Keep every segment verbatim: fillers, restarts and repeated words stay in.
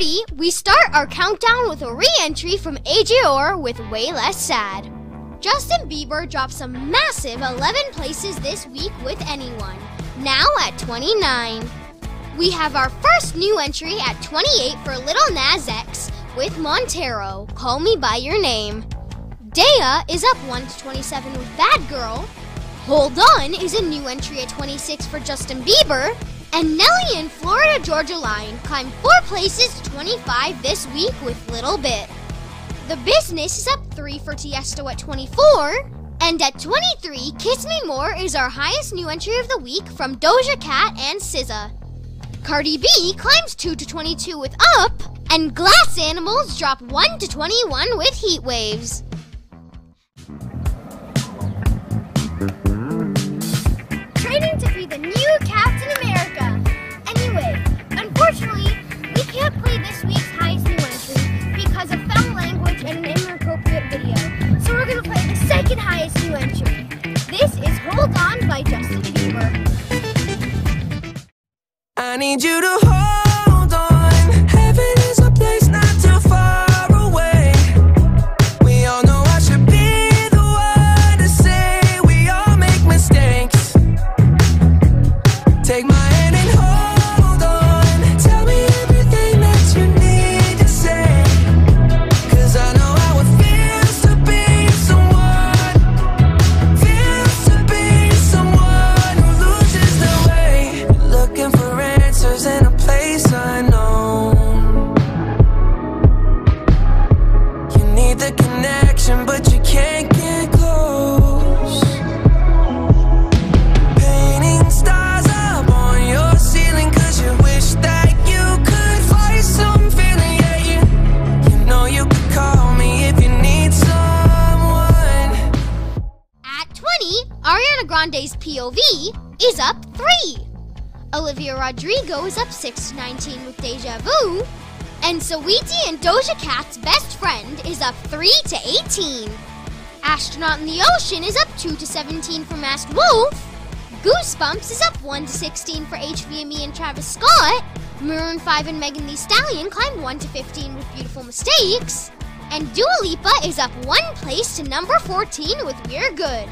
thirty, we start our countdown with a re-entry from A J R with Way Less Sad. Justin Bieber dropped some massive eleven places this week with Anyone, now at twenty-nine. We have our first new entry at twenty-eight for Lil Nas X with Montero, Call Me By Your Name. Daya is up one to twenty-seven with Bad Girl. Hold On is a new entry at twenty-six for Justin Bieber. And Nelly and Florida Georgia Line climbed four places to twenty-five this week with Little Bit. The Business is up three for Tiesto at twenty-four. And at twenty-three, Kiss Me More is our highest new entry of the week from Doja Cat and S Z A. Cardi B climbs two to twenty-two with Up. And Glass Animals drop one to twenty-one with Heat Waves. Training to be the new Captain America. Anyway, unfortunately, we can't play this week's highest new entry because of foul language and an inappropriate video. So we're going to play the second highest new entry. This is Hold On by Justin Bieber. I need you to hold on. Heaven is a place not too far. Ariana Grande's P O V is up three. Olivia Rodrigo is up six to nineteen with Deja Vu. And Saweetie and Doja Cat's Best Friend is up three to eighteen. Astronaut in the Ocean is up two to seventeen for Masked Wolf. Goosebumps is up one to sixteen for H V M E and Travis Scott. Maroon five and Megan Thee Stallion climb one to fifteen with Beautiful Mistakes. And Dua Lipa is up one place to number fourteen with We're Good.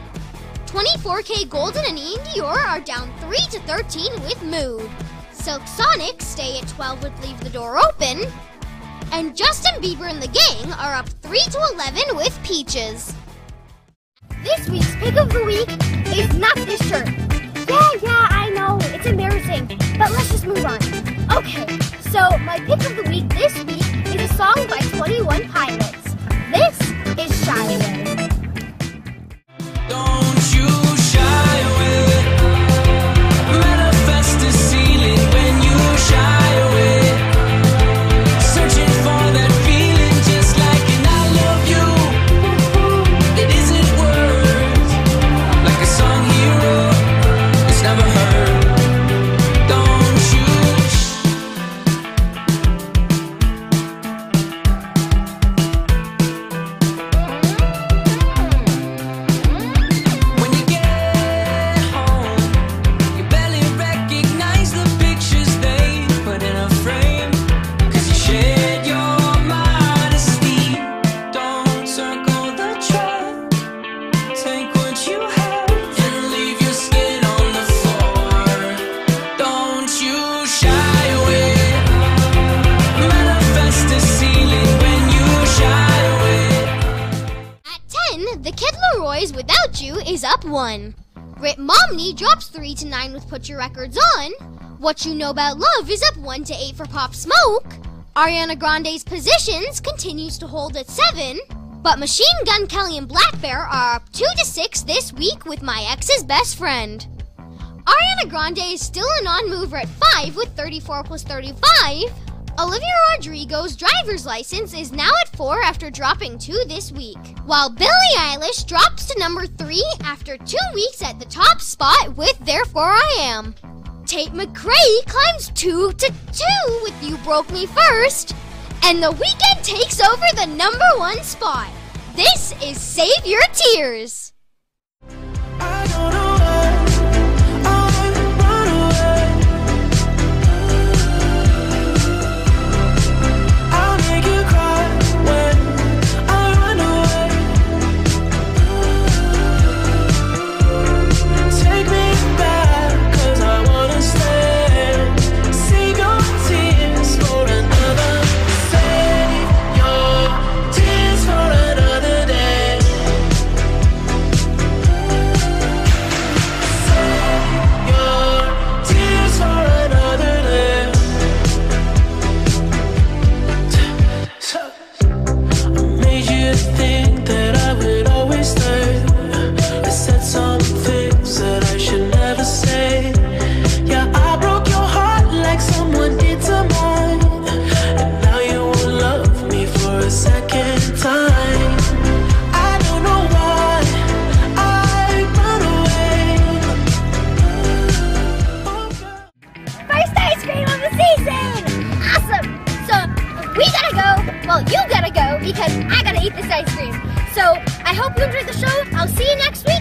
twenty-four K Golden and Ian Dior are down three to thirteen with Mood. Silk Sonic stay at twelve with Leave the Door Open. And Justin Bieber and the gang are up three to eleven with Peaches. This week's pick of the week is not this shirt. Yeah, yeah, I know, it's embarrassing, but let's just move on. Okay, so my pick of the week this week is a song by twenty-one Pilots. This is Shy Away. Don't you shy away, manifest the ceiling when you shy away, searching for that feeling just like an I love you, it isn't words, like a song hero, it's never heard, don't you one. Ritt Momney drops three to nine with Put Your Records On. What You Know About Love is up one to eight for Pop Smoke. Ariana Grande's Positions continues to hold at seven, but Machine Gun Kelly and Black Bear are up two to six this week with My Ex's Best Friend. Ariana Grande is still a non-mover at five with thirty-four plus thirty-five. Olivia Rodrigo's Driver's License is now at four after dropping two this week, while Billie Eilish drops to number three after two weeks at the top spot with Therefore I Am. Tate McRae climbs two to two with You Broke Me First, and The Weeknd takes over the number one spot. This is Save Your Tears. I don't know. Thank you. because I gotta eat this ice cream. So I hope you enjoyed the show. I'll see you next week,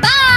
Bye!